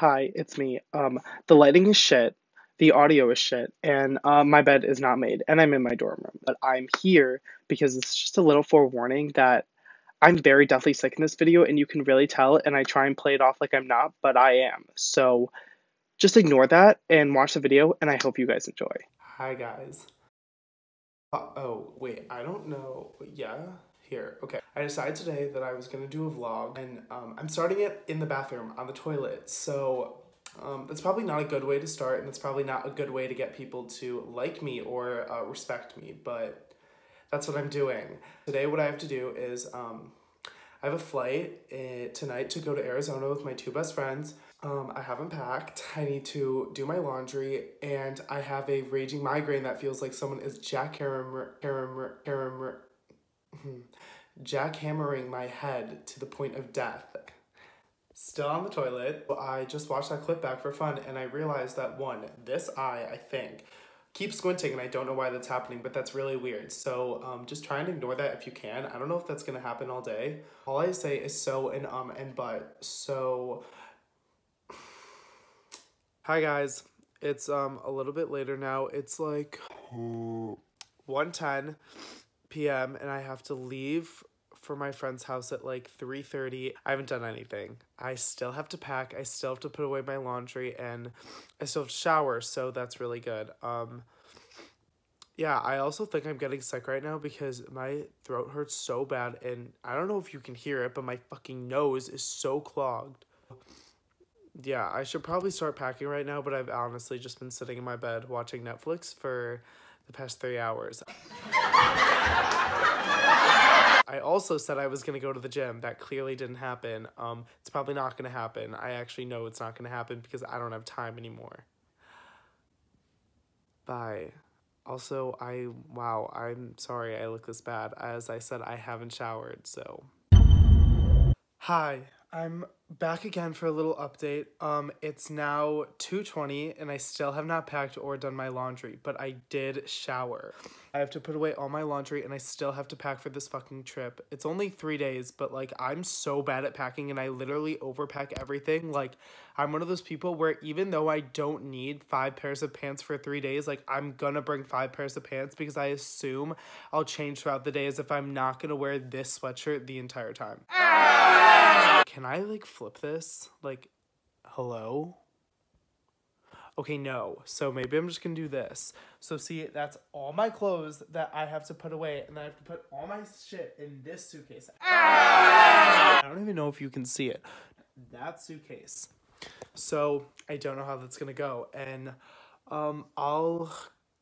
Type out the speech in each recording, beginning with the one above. hi, it's me. The lighting is shit. The audio is shit, and my bed is not made, and I'm in my dorm room. But I'm here because it's just a little forewarning that I'm very deathly sick in this video, and you can really tell, and I try and play it off like I'm not, but I am. So just ignore that and watch the video, and I hope you guys enjoy. Hi, guys. Oh, wait, I don't know. Yeah? Here, okay. I decided today that I was gonna do a vlog, and I'm starting it in the bathroom, on the toilet, so that's probably not a good way to start, and it's probably not a good way to get people to like me or respect me, but that's what I'm doing. Today what I have to do is, I have a flight tonight to go to Arizona with my two best friends. I haven't packed, I need to do my laundry, and I have a raging migraine that feels like someone is jackhammering my head to the point of death. Still on the toilet. I just watched that clip back for fun, and I realized that one, this eye, I think, keeps squinting, and I don't know why that's happening, but that's really weird. So just try and ignore that if you can. I don't know if that's gonna happen all day. All I say is so and but. So, hi guys. It's a little bit later now. It's like 1:10 p.m. and I have to leave for my friend's house at like 3:30. I haven't done anything. I still have to pack, I still have to put away my laundry, and I still have to shower, so that's really good. Yeah, I also think I'm getting sick right now because my throat hurts so bad, and I don't know if you can hear it, but my fucking nose is so clogged. Yeah, I should probably start packing right now, but I've honestly just been sitting in my bed watching Netflix for the past 3 hours. I also said I was gonna go to the gym. That clearly didn't happen. It's probably not gonna happen. I actually know it's not gonna happen because I don't have time anymore. Bye. Also, I'm sorry I look this bad. As I said, I haven't showered, so. Hi, I'm back again for a little update. It's now 2:20 and I still have not packed or done my laundry, but I did shower. I have to put away all my laundry and I still have to pack for this fucking trip. It's only 3 days, but like I'm so bad at packing and I literally overpack everything. Like I'm one of those people where even though I don't need 5 pairs of pants for 3 days, like I'm gonna bring 5 pairs of pants because I assume I'll change throughout the day as if I'm not gonna wear this sweatshirt the entire time. Can I like flip this? Like, hello? Okay, no. So maybe I'm just gonna do this. So see, that's all my clothes that I have to put away, and I have to put all my shit in this suitcase. I don't even know if you can see it. That suitcase. So I don't know how that's gonna go, and I'll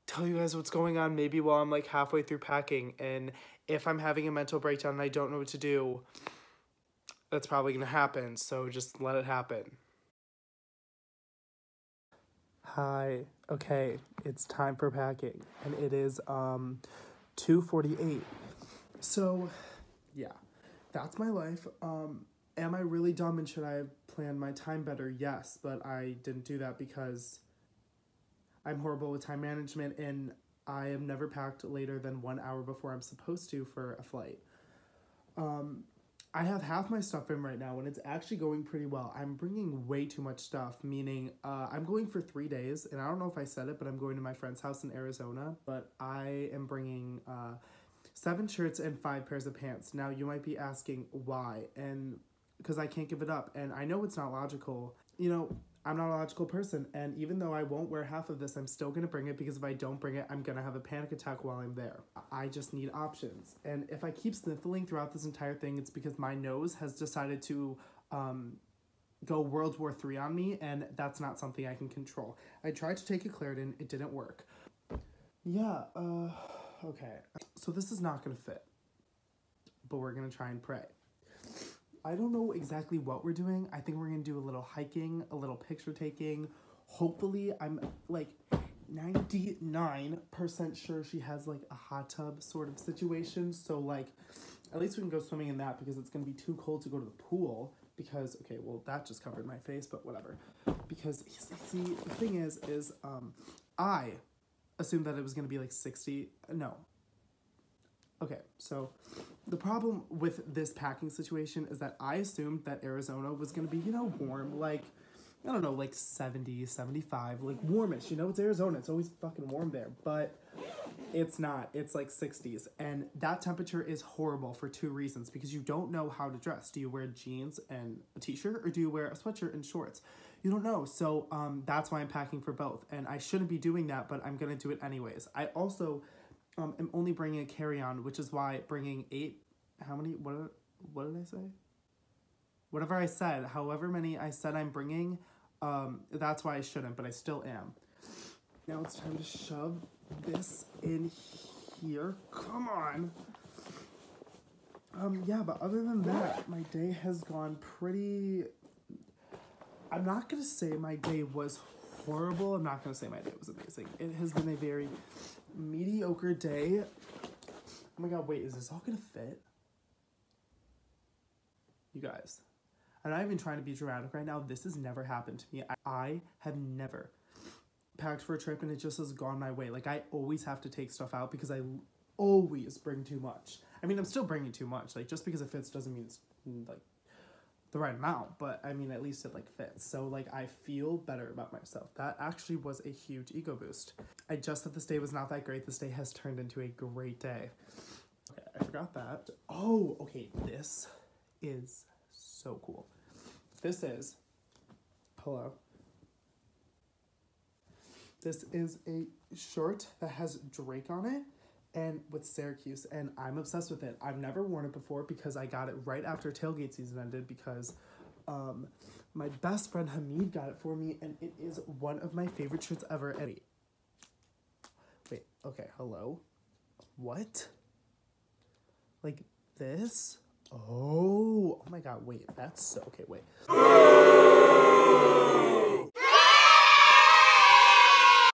tell you guys what's going on maybe while I'm like halfway through packing, and if I'm having a mental breakdown and I don't know what to do, that's probably gonna happen, so just let it happen. Hi. Okay, it's time for packing, and it is 2:48. So, yeah, that's my life. Am I really dumb and should I have planned my time better? Yes, but I didn't do that because I'm horrible with time management, and I have never packed later than 1 hour before I'm supposed to for a flight. I have half my stuff in right now, and it's actually going pretty well. I'm bringing way too much stuff, meaning I'm going for 3 days, and I don't know if I said it, but I'm going to my friend's house in Arizona, but I am bringing 7 shirts and 5 pairs of pants. Now, you might be asking why, and because I can't give it up, and I know it's not logical. You know, I'm not a logical person, and even though I won't wear half of this, I'm still gonna bring it because if I don't bring it, I'm gonna have a panic attack while I'm there. I just need options, and if I keep sniffling throughout this entire thing, it's because my nose has decided to go World War III on me, and that's not something I can control. I tried to take a Claritin, it didn't work. Yeah, okay. So this is not gonna fit, but we're gonna try and pray. I don't know exactly what we're doing. I think we're gonna do a little hiking, a little picture taking. Hopefully, I'm like 99% sure she has like a hot tub sort of situation. So like, at least we can go swimming in that because it's gonna be too cold to go to the pool because, okay, well that just covered my face, but whatever. Because see, the thing is I assumed that it was gonna be like 60, no. Okay, so the problem with this packing situation is that I assumed that Arizona was gonna be, you know, warm, like I don't know, like 70, 75, like warmish. You know, it's Arizona. It's always fucking warm there, but it's not. It's like 60s. And that temperature is horrible for two reasons, because you don't know how to dress. Do you wear jeans and a t-shirt, or do you wear a sweatshirt and shorts? You don't know. So that's why I'm packing for both. And I shouldn't be doing that, but I'm going to do it anyways. I also am only bringing a carry-on, which is why bringing eight, how many, what did I say? Whatever I said, however many I said I'm bringing, that's why I shouldn't, but I still am. Now it's time to shove this in here. Come on. Yeah, but other than that, my day has gone pretty... I'm not going to say my day was horrible. I'm not going to say my day was amazing. It has been a very mediocre day. Oh my God, wait, is this all going to fit? You guys. I'm not even trying to be dramatic right now. This has never happened to me. I have never packed for a trip and it just has gone my way. Like, I always have to take stuff out because I always bring too much. I mean, I'm still bringing too much. Like, just because it fits doesn't mean it's, like, the right amount. But, I mean, at least it, like, fits. So, like, I feel better about myself. That actually was a huge ego boost. I just thought this day was not that great. This day has turned into a great day. Okay, I forgot that. Oh, okay, this is so cool. This is, hello. This is a shirt that has Drake on it and with Syracuse, and I'm obsessed with it. I've never worn it before because I got it right after tailgate season ended, because my best friend Hamid got it for me, and it is one of my favorite shirts ever. Eddie. Wait, okay, hello? What? Like this? Oh, oh my God, wait, that's so, okay, wait.